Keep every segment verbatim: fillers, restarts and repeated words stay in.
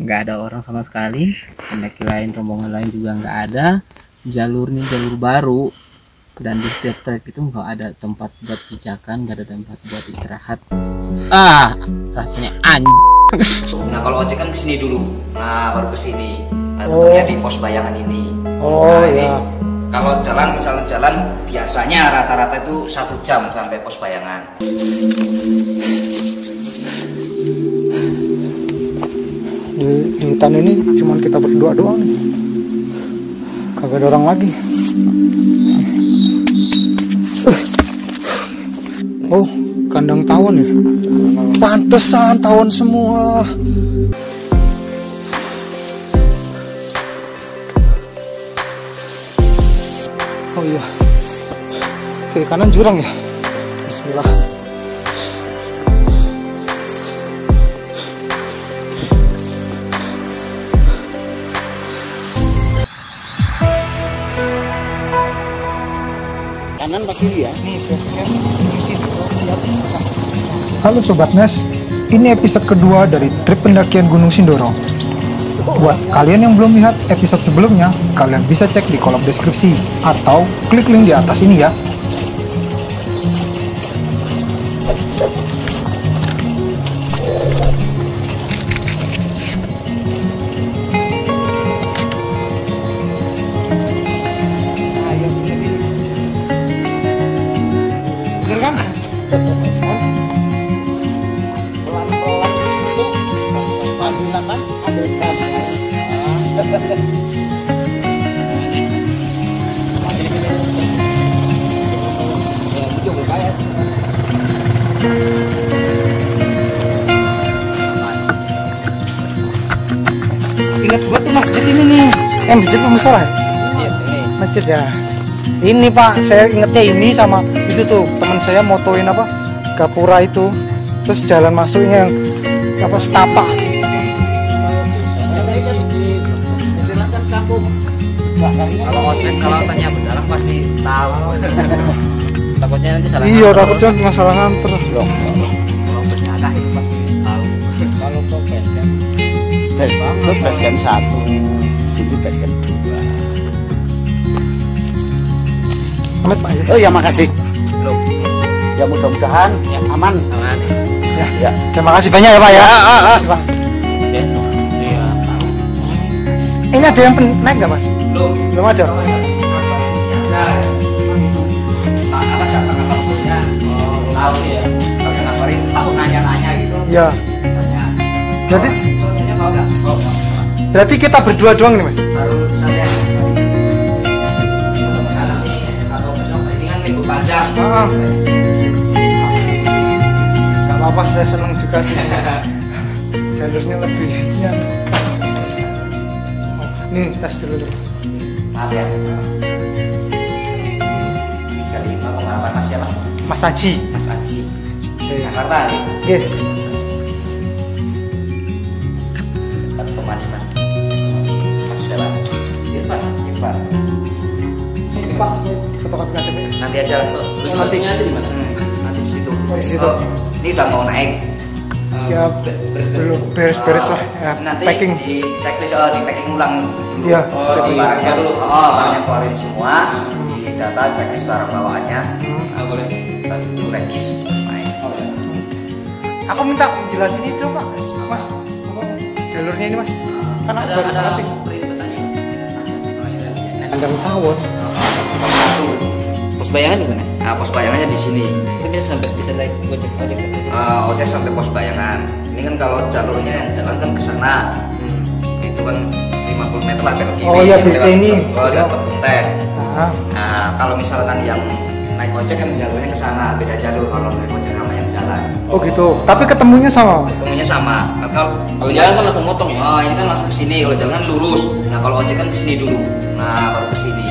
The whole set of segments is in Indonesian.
nggak ada orang sama sekali, pendaki lain, rombongan lain juga nggak ada. Jalurnya jalur baru, dan di setiap trek itu nggak ada tempat buat pijakan, nggak ada tempat buat istirahat. Ah, rasanya anjing. Nah, kalau ojek kan kesini dulu, nah baru kesini. Nah, tentunya oh. di pos bayangan ini. Oh, nah, ini ya. Kalau jalan, misalnya jalan, biasanya rata-rata itu satu jam sampai pos bayangan. Di, di hutan ini cuman kita berdua doang nih. Kagak ada orang lagi. Oh, kandang tawon ya. Pantesan tawon semua. Oh iya. Ke kanan jurang ya. Bismillah. Kanan ke kiri ya. Nih, halo Sobat Nes, ini episode kedua dari trip pendakian Gunung Sindoro. Buat kalian yang belum lihat episode sebelumnya, kalian bisa cek di kolom deskripsi atau klik link di atas ini ya. Ingat gua tuh masjid ini nih. Eh, masjid pemusola. Masjid ya. Ini Pak, saya ingetnya ini sama itu tuh teman saya motoin apa gapura itu, terus jalan masuknya yang apa setapak. Kalau ojek kalau tanya Bedakah pasti tahu. Takutnya nanti salah. Iya, takutnya masalah nganter. Loh. Kalau Bedakah itu pasti tahu. Kalau Popes kan. Eh, Popes kan satu. Sini Popes kan dua. Amat Pak. Oh ya, makasih. Belum. Ya mudah-mudahan ya. aman. Aman. Ya. ya, terima kasih banyak ya, Pak ya. Terima kasih, Pak. Besok dia tahu. Ini ada yang naik enggak, Mas? Belum. Belum ada. Tahu ya, kalau ngapain tahu nanya-nanya gitu. Iya. Nanya. Jadi solusinya mau nggak? Mau. Berarti kita berdua doang nih Mas. Baru saya. Nanti kalau besok ini kan libur panjang. Heeh. Gak apa-apa, saya senang juga sih. Jalurnya lebih nyaman. Nih tas dulu dulu. Maaf ya. tiga puluh lima koma delapan Mas ya Mas. Mas Aji, Mas Aji, Jakarta nih. Oke. empat koma lima. Mas siapa? Irfan, Irfan. Ini Pak, fotokopi K T P. Nanti aja tuh. Nantinya nanti di mana? Nanti di situ. Di situ. Ini udah mau naik. Ya, belum beres-beres lah. Nanti di checklist, oh di packing ulang dulu. Iya. Oh, di barangnya dulu. Oh, barangnya keluarin semua. Di data checklist barang bawaannya. Ah boleh. Regis main. Aku minta jelasin itu Pak, Mas. Jalurnya ini Mas. Kan ada ada peribetanya. Kandang tawon. Satu. Pos bayangan di mana? Ah, pos bayangannya di sini. Itu bisa sampai bisa naik ojek ojek ke sini. Ah, ojek sampai pos bayangan. Ini kan kalau jalurnya yang jalan kan ke sana. Itu kan lima puluh meter lah ke kiri. Oh iya, B C ini. Oh, ada kebun teh. Nah, kalau misalkan yang naik ojek kan jalurnya ke sana, beda jalur kalau naik ojek sama yang jalan. Oh, oh gitu. Tapi ketemunya sama. Ketemunya sama. Kalau kalau jalan kan langsung motong ya. Oh, ini kan langsung ke sini. Kalau jalan kan lurus. Nah, kalau ojek kan ke sini dulu. Nah, baru ke sini.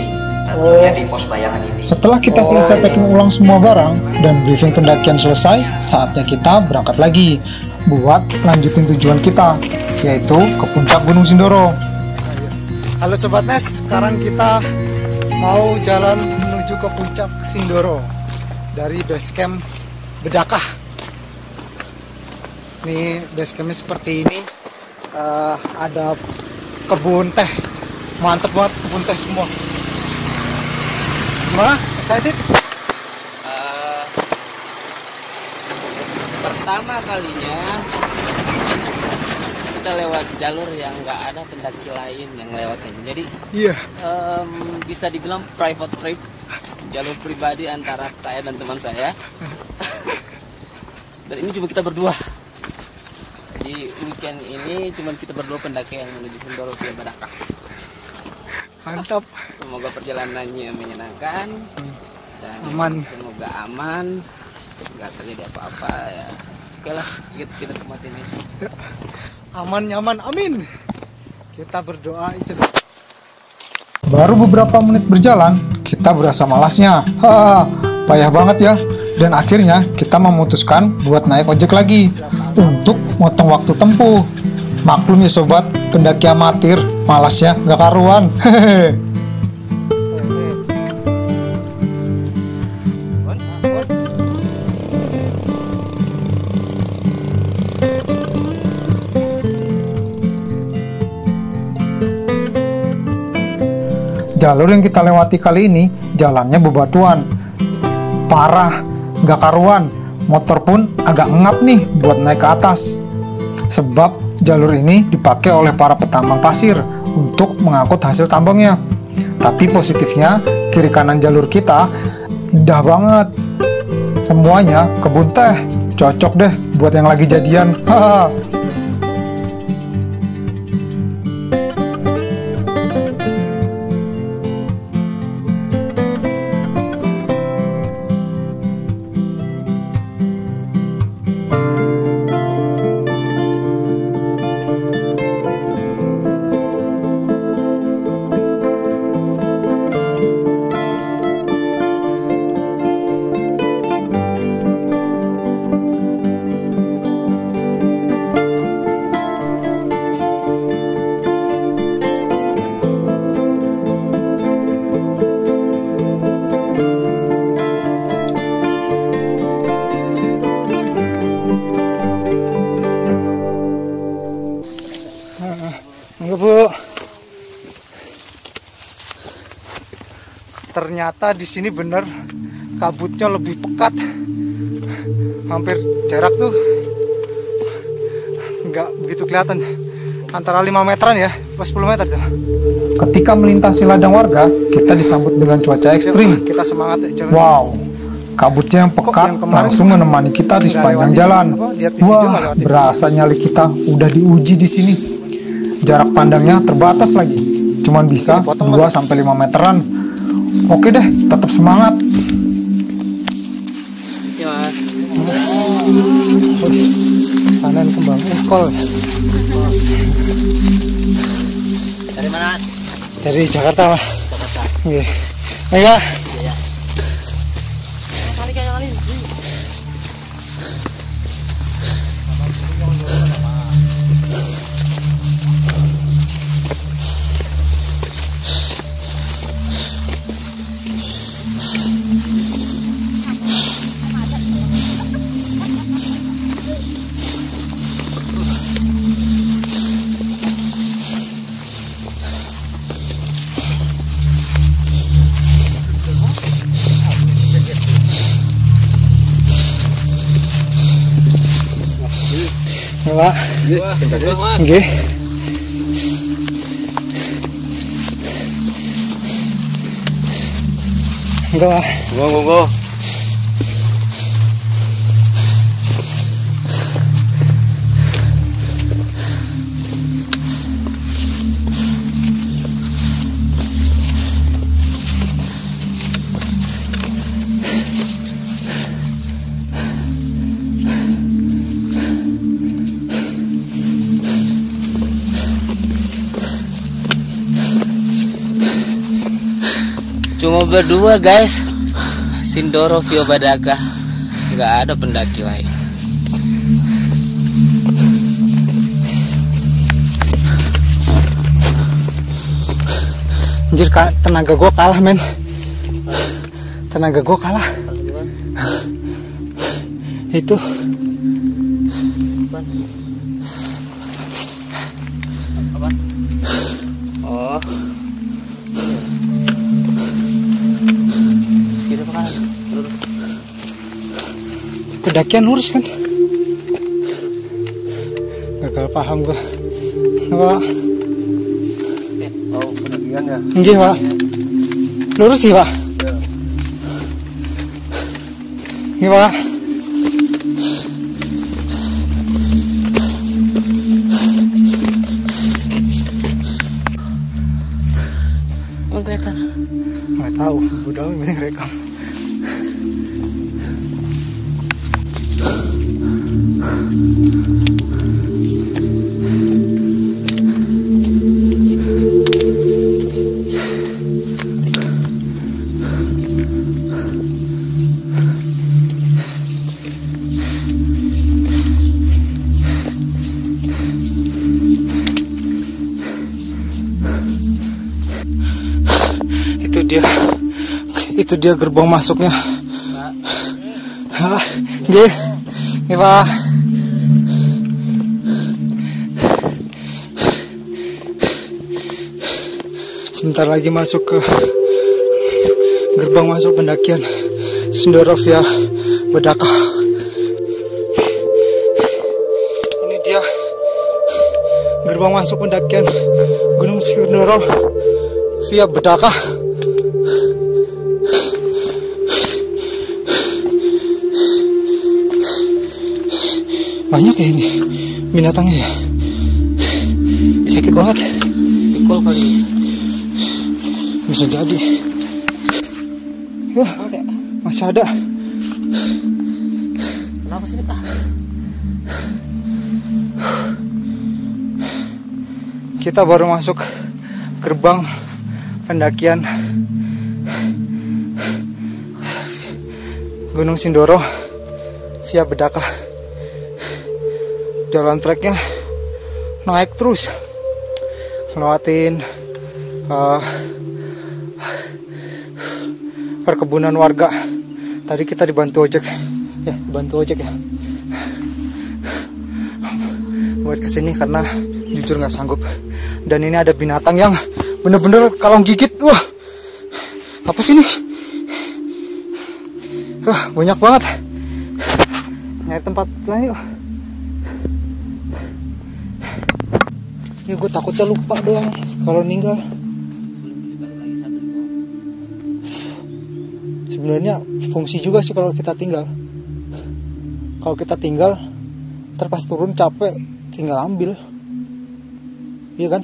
Nah, oh. di pos bayangan ini. Setelah kita oh, selesai ini. packing ulang semua barang dan briefing pendakian selesai, saatnya kita berangkat lagi buat lanjutin tujuan kita, yaitu ke puncak Gunung Sindoro. Halo Sobat Nes, sekarang kita mau jalan menuju ke puncak Sindoro dari base camp Bedakah. Nih base campnya seperti ini. uh, ada kebun teh, mantep banget kebun teh semua. Gimana? Excited? Uh, pertama kalinya kita lewat jalur yang nggak ada pendaki lain yang lewatin. Jadi yeah. um, bisa dibilang private trip, jalur pribadi antara saya dan teman saya. Dan ini cuma kita berdua. Di weekend ini cuma kita berdua pendaki yang menuju Sindoro ke Bedakah. Mantap. Semoga perjalanannya menyenangkan dan aman. Semoga aman, nggak terjadi apa-apa ya. Oke lah, kita, kita nikmatin ini. Aman nyaman, amin. Kita berdoa itu. Baru beberapa menit berjalan, kita berasa malasnya. Ha, payah banget ya. Dan akhirnya kita memutuskan buat naik ojek lagi untuk motong waktu tempuh. Maklum ya sobat, pendaki amatir malasnya nggak karuan. Hehehe. Jalur yang kita lewati kali ini jalannya bebatuan parah. Gak karuan, motor pun agak ngap nih buat naik ke atas. Sebab jalur ini dipakai oleh para petambang pasir untuk mengangkut hasil tambangnya. Tapi positifnya, kiri kanan jalur kita indah banget. Semuanya kebun teh, cocok deh buat yang lagi jadian. Haha. Ternyata di sini bener kabutnya lebih pekat, hampir jarak tuh nggak begitu kelihatan, antara lima meteran ya, pas sepuluh meter tuh. Ketika melintasi ladang warga, kita disambut dengan cuaca ekstrim. Kita semangat. Wow, kabutnya yang pekat yang langsung menemani kita di sepanjang jalan. Wah, berasa nyali kita udah diuji di sini. Jarak pandangnya terbatas lagi, cuman bisa dua sampai lima meteran. Oke deh, tetap semangat. Panen kembang engkol. Dari mana? Dari Jakarta, Pak. Jakarta. Iya. Iya. Pak. Nggih. Enggak, Pak. Go go go. Cuma berdua guys, Sindoro Vio Bedakah, nggak ada pendaki lain. Anjir, tenaga gue kalah men, tenaga gue kalah. Itu. Pendakian lurus kan? Gagal paham gua. Pak. Oh, pendakian ya? Nggih, Pak. Lurus sih, Pak. Nggih, Pak. Nggak tahu, udah ini rekam. Dia, itu dia gerbang masuknya. Hah, nggih, nggih Pak. Sebentar lagi masuk ke gerbang masuk pendakian Sindoro via Bedakah. Ini dia gerbang masuk pendakian Gunung Sindoro via Bedakah. Banyak ya ini binatangnya ya, sakit banget. Pikul kali bisa jadi. Wah, masih ada. Kenapa sih Pak? Kita baru masuk gerbang pendakian Gunung Sindoro via Bedakah. Jalan treknya naik terus, ngelewatin uh, perkebunan warga. Tadi kita dibantu ojek, ya dibantu ojek ya, buat kesini karena jujur nggak sanggup. Dan ini ada binatang yang bener-bener kalau gigit, wah apa sih ini? Wah, banyak banget. Nyari tempat lain yuk. Ini gue takutnya lupa doang kalau ninggal. Sebenarnya fungsi juga sih kalau kita tinggal. Kalau kita tinggal, terpas turun capek, tinggal ambil. Iya kan?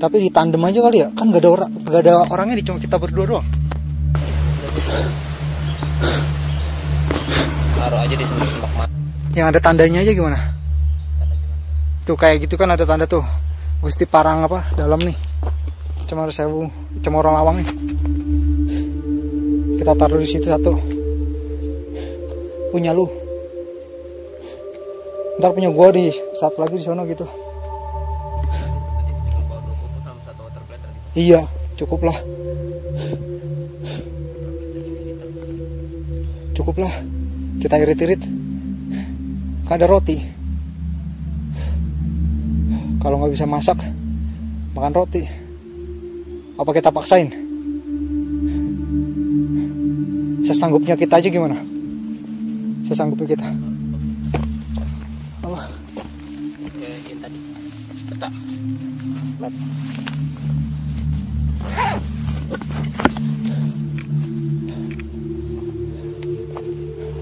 Tapi di tandem aja kali ya, kan gak ada orang, gak ada orangnya, di cuma kita berdua doang. Taruh aja di sini tempat mana. Yang ada tandanya aja gimana? Tuh kayak gitu kan ada tanda tuh. Gusti Parang apa dalam nih. Cemoro Sewu, Cemoro Lawang nih. Kita taruh di situ satu. Punya lu. Ntar punya gua di satu lagi di sono gitu. Iya, cukup lah. Cukup lah. Kita irit-irit. Kan ada roti. Kalau nggak bisa masak, makan roti. Apa kita paksain? Sesanggupnya kita aja gimana? Sesanggupnya kita. Apa? Yang tadi. Peta.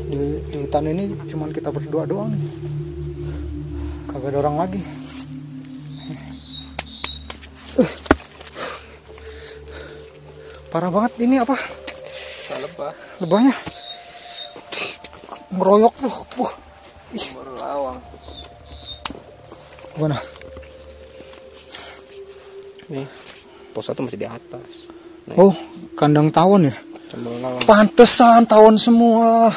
Di, di hutan ini cuman kita berdua doang nih. Kagak ada orang lagi. Parah banget ini apa? Lebah. Lebahnya ngeroyok tuh. Wah. Cemoro Lawang. Gimana? Nih. Pos satu masih di atas. Naik. Oh, kandang tawon ya? Cemoro Lawang. Pantesan tawon semua.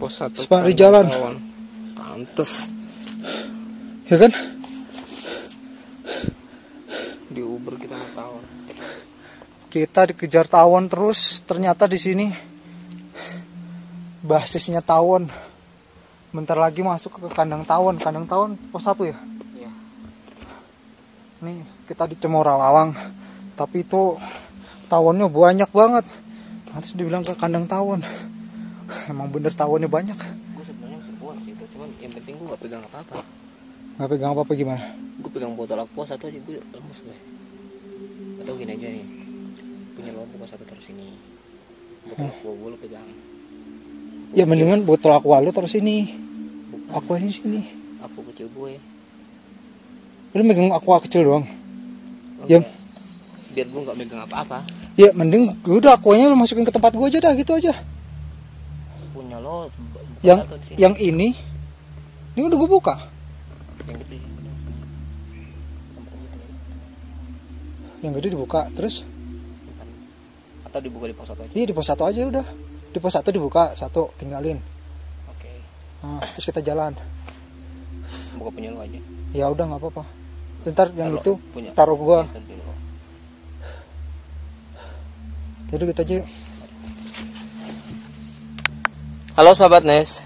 Pos satu. Separi jalan. Tawon. Pantes. Ya kan? Di Uber kita nggak tawon. Kita dikejar tawon terus, ternyata di sini basisnya tawon. Bentar lagi masuk ke kandang tawon. Kandang tawon pos satu ya? Iya. Nih, kita di Cemoro Lawang. Tapi itu tawonnya banyak banget. Nanti dibilang ke kandang tawon. Emang bener tahunnya banyak. Gue sebenarnya sepuas sih itu, cuman yang penting gue gak pegang apa-apa. Gak pegang apa-apa gimana? Gue pegang botol aqua satu aja gue lemes gue. Atau gini aja nih, punya lo buka satu terus ini. Botol aqua gue lo pegang. Ya mendingan botol aqua lo terus ini. Aqua ini sini. Aqua kecil gue. Lo megang aqua kecil doang. Okay. Ya. Biar gue gak megang apa-apa. Ya mending udah aquanya lo masukin ke tempat gue aja dah, gitu aja. Punya lo yang yang ini ini udah gue buka yang gede, yang gede dibuka terus atau dibuka di pos satu aja? Iya di pos satu aja, udah di pos satu dibuka satu tinggalin. Oke. Nah, terus kita jalan buka punya lo aja ya udah nggak apa-apa ntar yang Talo, itu punya, taruh gua jadi kita aja. Halo sahabat Nes,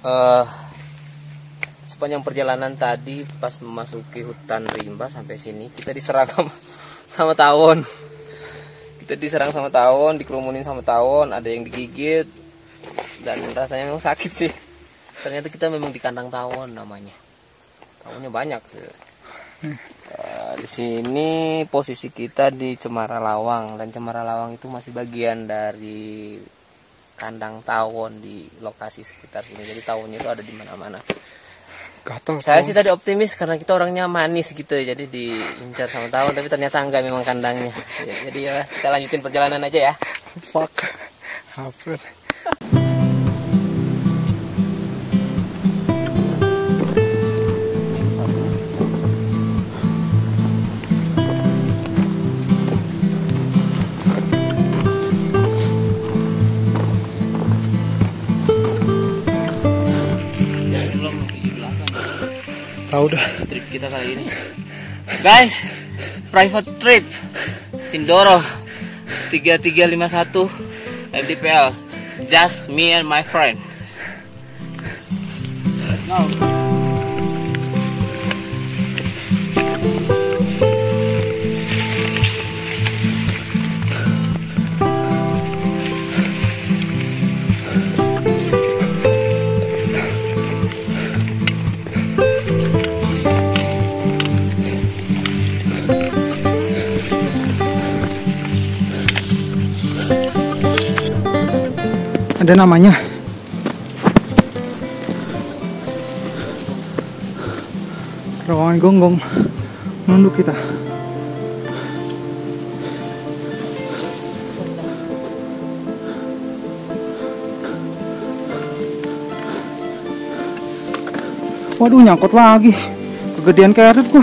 uh, sepanjang perjalanan tadi pas memasuki hutan rimba sampai sini kita diserang sama, sama tawon. Kita diserang sama tawon, dikerumunin sama tawon, ada yang digigit dan rasanya memang sakit sih. Ternyata kita memang di kandang tawon namanya. Tawonnya banyak sih. Uh, di sini posisi kita di Cemoro Lawang dan Cemoro Lawang itu masih bagian dari kandang tawon di lokasi sekitar sini, jadi tawonnya itu ada di mana-mana. Saya sih tadi optimis karena kita orangnya manis gitu, jadi diincar sama tawon, tapi ternyata enggak memang kandangnya. Ya, jadi ya kita lanjutin perjalanan aja ya. Fuck. Hampir. Tahu dah trip kita kali ini guys, private trip Sindoro tiga tiga lima satu L D P L, just me and my friend. Now ada namanya. Terowongan gonggong menunduk kita. Waduh nyangkut lagi. Kegedean keret gua.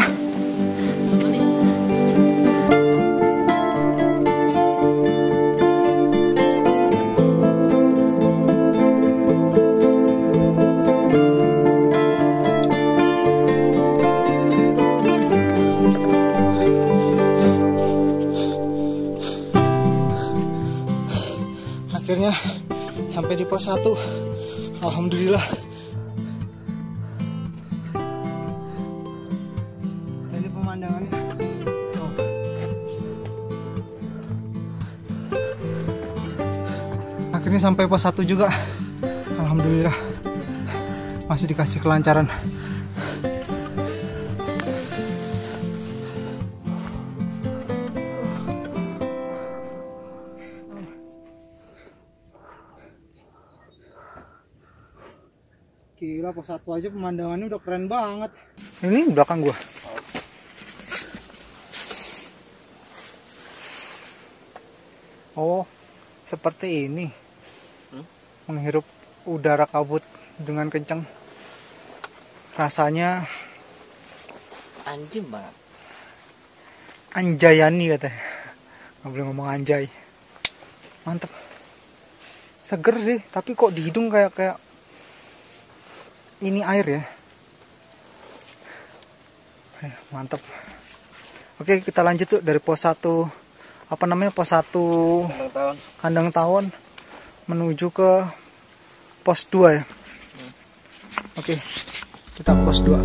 Akhirnya sampai di pos satu, alhamdulillah. Ini pemandangannya. Oh. Akhirnya sampai pos satu juga, alhamdulillah. Masih dikasih kelancaran. Gila, pos satu aja pemandangannya udah keren banget. Ini belakang gua. Oh, seperti ini. Hmm? Menghirup udara kabut dengan kencang. Rasanya anjing banget. Anjayani katanya. Nggak boleh ngomong anjay. Mantep. Seger sih, tapi kok di hidung kayak kayak ini air ya. Eh, mantap. Oke, kita lanjut tuh dari pos satu apa namanya? Pos satu kandang tawon. Kandang tawon menuju ke pos dua ya. Hmm. Oke. Kita pos dua.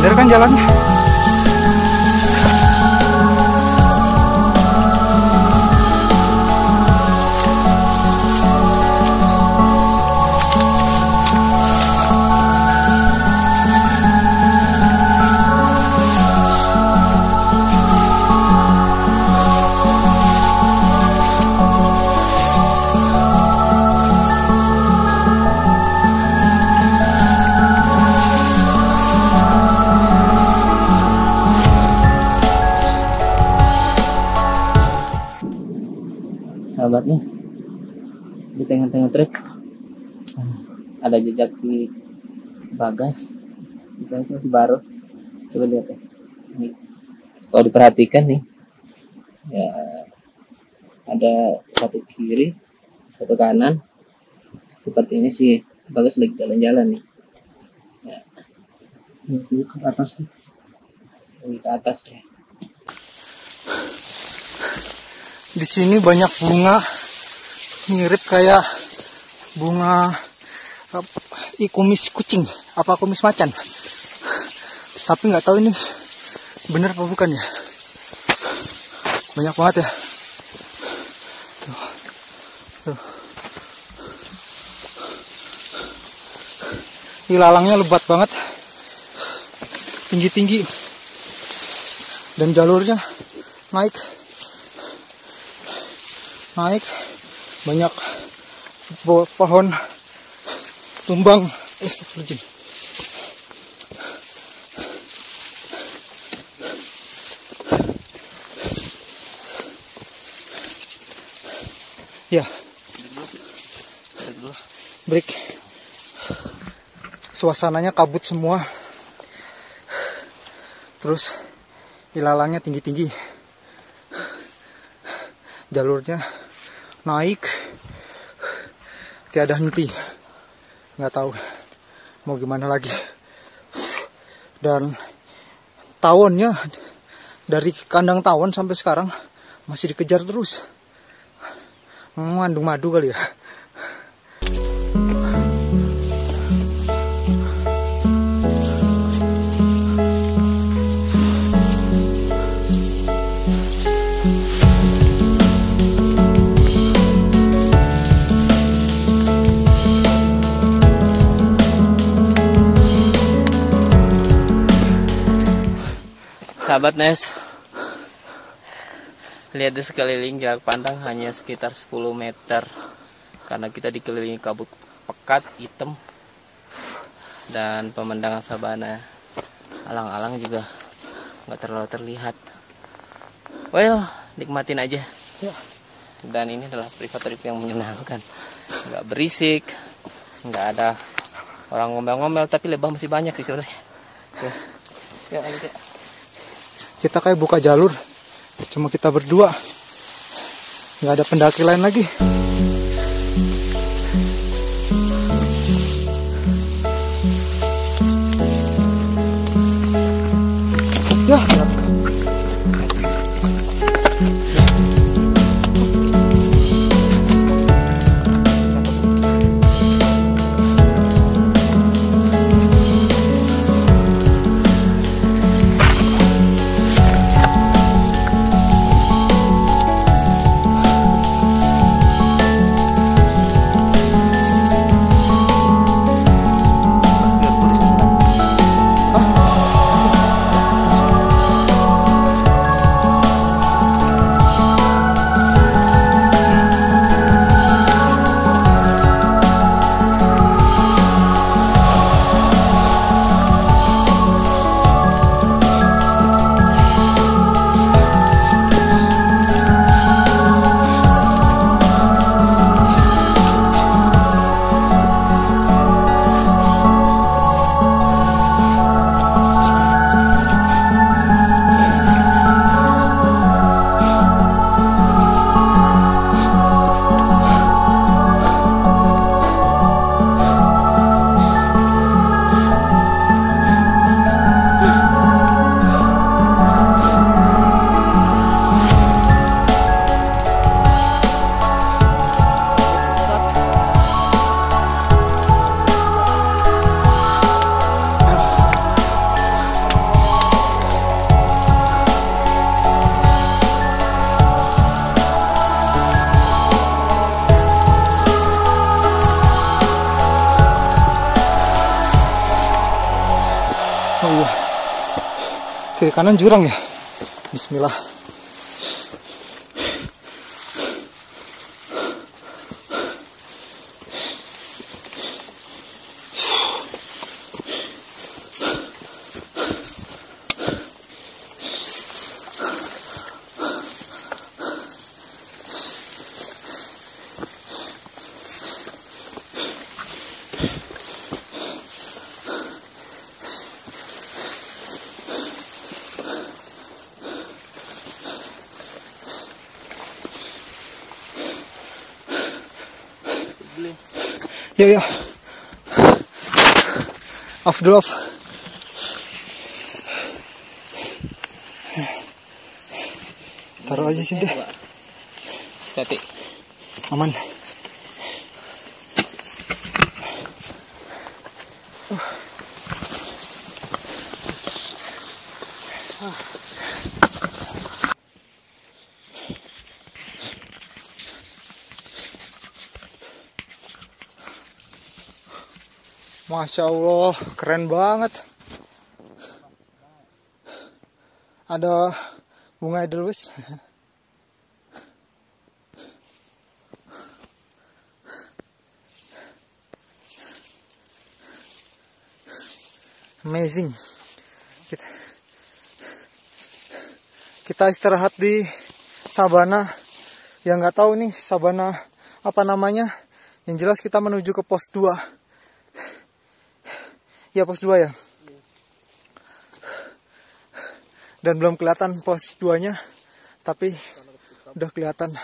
Bener kan jalannya? Sahabatnya di tengah-tengah trek ada jejak si Bagas, itu masih baru. Coba lihat ya, ini kalau diperhatikan nih ya, ada satu kiri satu kanan. Seperti ini si Bagas lagi jalan-jalan nih ya. Ini ke atas nih, ini ke atas deh. Di sini banyak bunga, mirip kayak bunga ikumis kucing, apa kumis macan. Tapi nggak tahu ini bener apa bukan ya. Banyak banget ya. Tuh. Tuh. Ini lalangnya lebat banget, tinggi-tinggi, dan jalurnya naik. Naik, banyak pohon tumbang. Eh, ya, break. Suasananya kabut semua, terus ilalangnya tinggi-tinggi, jalurnya naik tiada henti. Nggak tahu mau gimana lagi. Dan tawonnya, dari kandang tawon sampai sekarang masih dikejar terus. Mengandung madu kali ya. Sahabat Nes, lihat di sekeliling, jarak pandang hanya sekitar sepuluh meter karena kita dikelilingi kabut pekat hitam dan pemandangan sabana. Alang-alang juga nggak terlalu terlihat. Well, nikmatin aja. Dan ini adalah private trip yang menyenangkan, nggak berisik, nggak ada orang ngomel-ngomel, tapi lebah masih banyak sih sebenarnya. Ya, kita kayak buka jalur, cuma kita berdua, nggak ada pendaki lain lagi. Ya, Kiri kanan jurang ya. Bismillah. Ya ya, off dulu off. Taruh aja sih deh. Tati, aman. Uh. Ah. Masya Allah, keren banget. Ada bunga edelweiss. Amazing. Kita, kita istirahat di sabana. Yang nggak tahu nih sabana apa namanya. Yang jelas kita menuju ke pos dua. Ya, pos dua ya. Dan belum kelihatan pos duanya, tapi udah kelihatan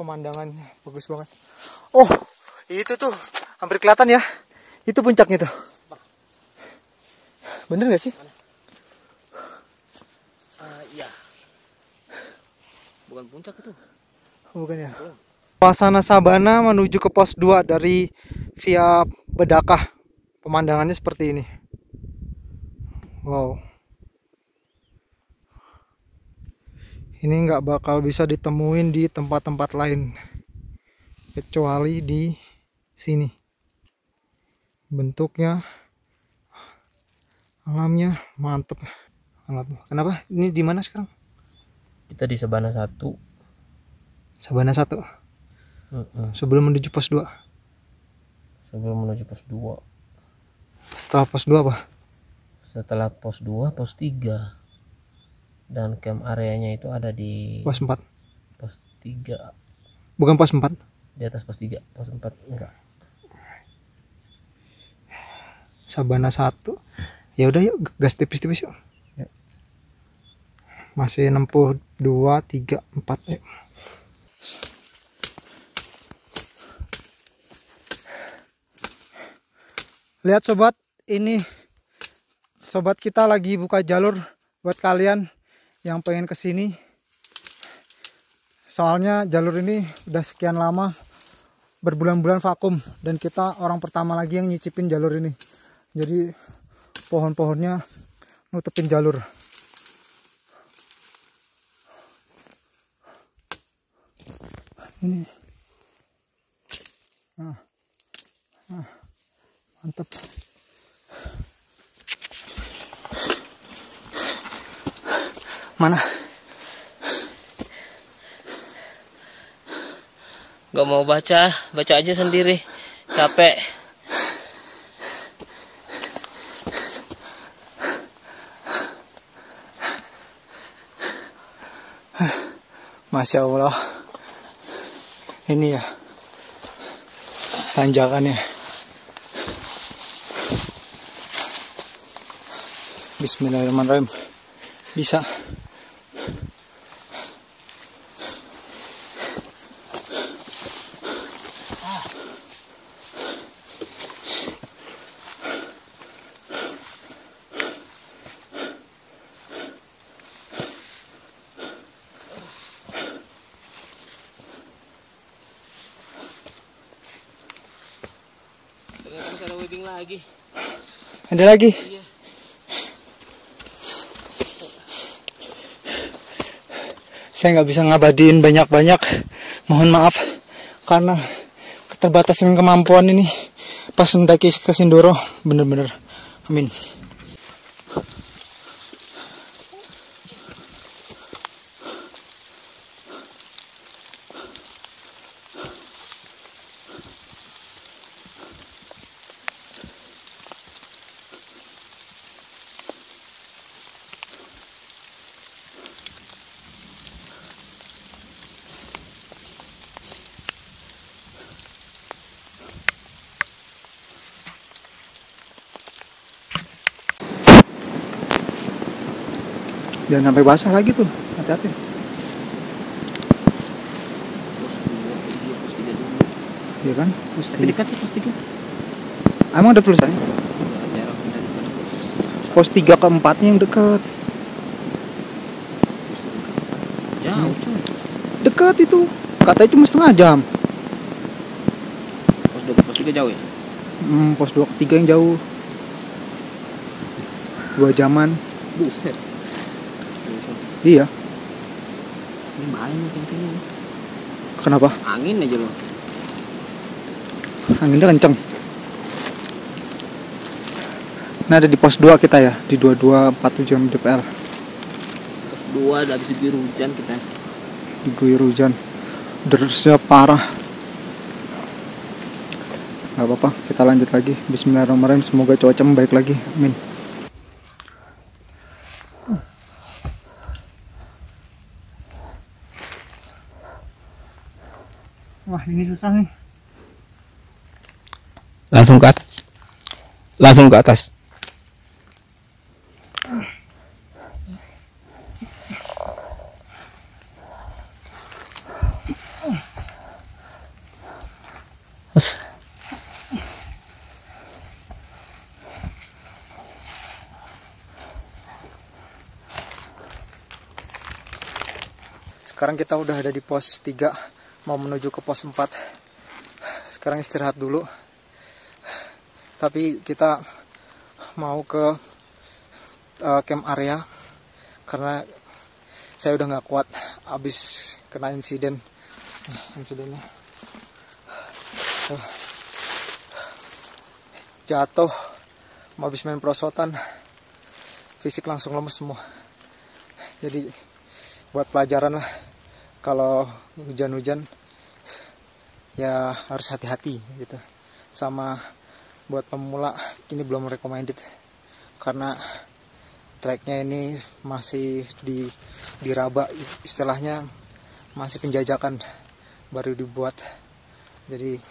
pemandangannya bagus banget. Oh, itu tuh hampir kelihatan ya. Itu puncaknya tuh. Bener gak sih? Uh, iya. Bukan puncak itu. Bukan ya. Suasana sabana menuju ke pos dua dari via Bedakah. Pemandangannya seperti ini. Wow. Ini nggak bakal bisa ditemuin di tempat-tempat lain. Kecuali di sini. Bentuknya, alamnya mantep. Kenapa? Ini di mana sekarang? Kita di Sabana Satu. Sabana Satu. Mm-hmm. Sebelum menuju pos dua. Sebelum menuju pos dua. Setelah pos dua apa? Setelah pos dua, pos tiga. Dan camp areanya itu ada di pos empat. Pos tiga. Bukan pos empat? Di atas pos tiga, pos empat enggak. Sabana satu. Ya udah yuk, gas tipis-tipis yuk. Ya. Masih nempuh dua, tiga, empat yuk. Lihat sobat, ini sobat kita lagi buka jalur buat kalian yang pengen kesini. Soalnya jalur ini udah sekian lama, berbulan-bulan vakum, dan kita orang pertama lagi yang nyicipin jalur ini. Jadi pohon-pohonnya nutupin jalur. Ini. Nah. Nah. Mantap. Mana? Gak mau baca, baca aja sendiri. Capek. Masya Allah. Ini ya tanjakannya. Bismillahirrahmanirrahim. Bisa. Ah. Terus ada webbing lagi. Ada lagi. Saya nggak bisa ngabadiin banyak-banyak, mohon maaf karena keterbatasan kemampuan ini pas mendaki ke Sindoro bener-bener. Amin. Jangan sampai basah lagi tuh, hati-hati. Iya kan? Tapi dekat sih pos tiga. Emang ada tulisannya? Pos tiga ke empatnya yang dekat. Jauh cuy. Dekat itu. Katanya cuma setengah jam. Pos dua ke pos tiga jauh ya? Hmm, pos dua ke tiga yang jauh. Dua jaman. Buset. Iya. Ini bahaya nih kentengnya. Kenapa? Angin aja loh. Anginnya kenceng. Nah, ada di pos dua kita ya, di dua dua empat tujuh D P R. Pos dua udah habis diguyur hujan kita. Diguyur hujan. Derasnya parah. Gak apa-apa, kita lanjut lagi. Bismillahirrahmanirrahim, semoga cuaca membaik lagi. Amin. Wah, ini susah nih. Langsung ke atas. Langsung ke atas. Sekarang kita udah ada di pos tiga, mau menuju ke pos empat. Sekarang istirahat dulu. Tapi kita mau ke uh, camp area karena saya udah nggak kuat abis kena insiden. Nih, insidennya tuh. Jatuh, habis main perosotan, fisik langsung lemes semua. Jadi buat pelajaran lah, kalau hujan-hujan ya harus hati-hati gitu. Sama buat pemula ini belum recommended karena treknya ini masih di diraba, istilahnya masih penjajakan, baru dibuat, jadi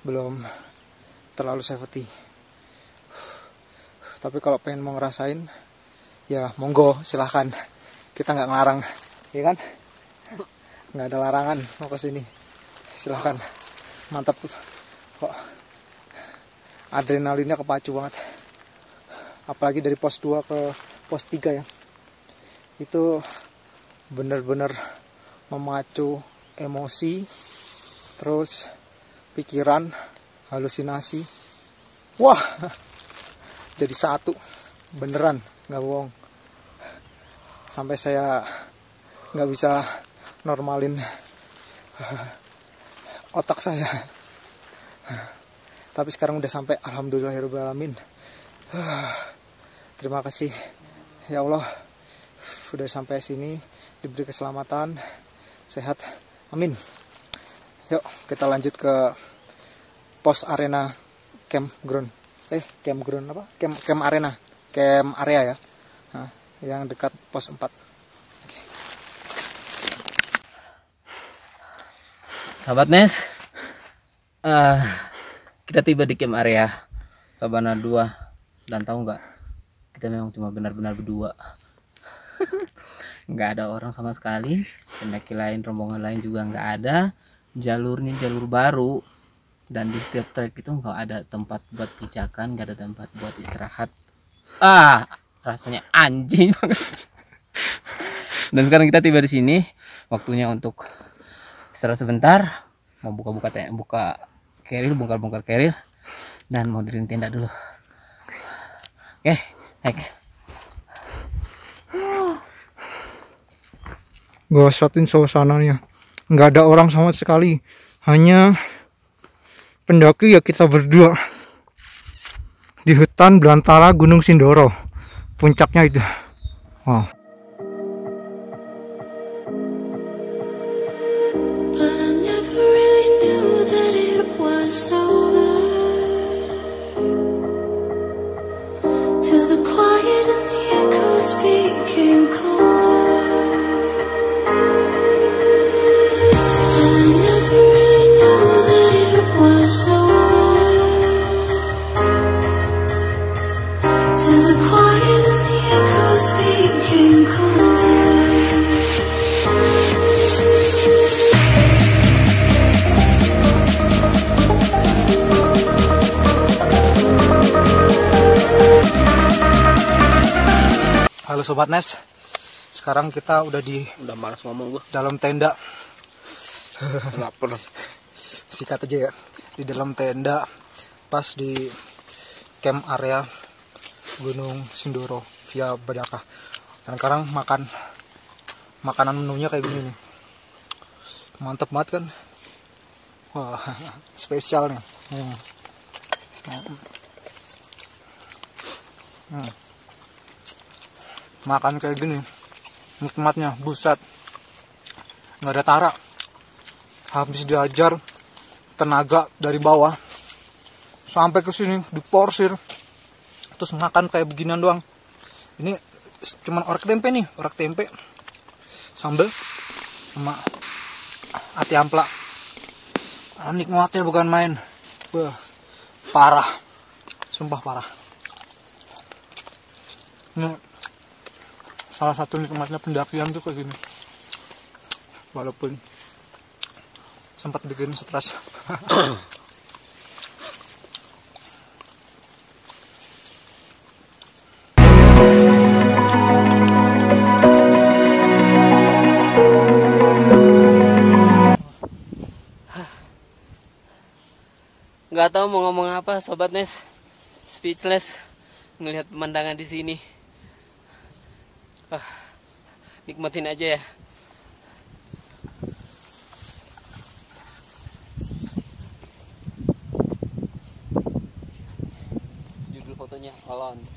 belum terlalu safety. Tapi kalau pengen mau ngerasain ya monggo silahkan, kita nggak ngelarang ya kan, nggak ada larangan mau ke sini, silahkan. Mantap kok, adrenalinnya kepacu banget, apalagi dari pos dua ke pos tiga ya, itu bener-bener memacu emosi, terus pikiran, halusinasi. Wah, jadi satu, beneran nggak bohong, sampai saya nggak bisa normalin otak saya. Tapi sekarang udah sampai, alhamdulillahirabbil alamin. Terima kasih ya Allah, udah sampai sini, diberi keselamatan, sehat, amin. Yuk kita lanjut ke pos arena campground. Eh campground apa? Camp camp arena, camp area ya. Nah, yang dekat pos empat. Okay. Sahabat Nes. Uh... Kita tiba di camp area Sabana Dua, dan tahu nggak, kita memang cuma benar-benar berdua, nggak ada orang sama sekali, pendaki lain, rombongan lain juga nggak ada. Jalurnya jalur baru, dan di setiap trek itu nggak ada tempat buat pijakan, nggak ada tempat buat istirahat. Ah, rasanya anjing banget. Dan sekarang kita tiba di sini, waktunya untuk istirahat sebentar, mau buka-buka buka, -buka keril, bongkar-bongkar keril, dan mau diriin tenda dulu. Oke, okay, next. Gosotin suasananya, nggak ada orang sama sekali, hanya pendaki ya kita berdua di hutan belantara Gunung Sindoro, puncaknya itu. Wow. Till the quiet and the echoes speaking. Halo Sobat Nes, sekarang kita udah di udah malas ngomong gua. Dalam tenda. Lapar. Sikat aja ya. Di dalam tenda pas di camp area Gunung Sindoro via Bedakah. Dan sekarang makan makanan menunya kayak gini nih. Mantep banget kan? Wah, spesial nih. Hmm. Hmm. Makan kayak gini nikmatnya, buset, nggak ada tara. Habis diajar tenaga dari bawah sampai ke sini diporsir, terus makan kayak beginian doang. Ini cuman orek tempe nih, orek tempe sambel sama ati ampla. Nikmatnya bukan main. Wah, parah, sumpah parah. Ini salah satu nikmatnya pendakian tuh kayak gini, walaupun sempat bikin stres. Gak tau mau ngomong apa, Sobat Nes, speechless ngelihat pemandangan di sini. Ah, nikmatin aja ya. Judul fotonya kolon.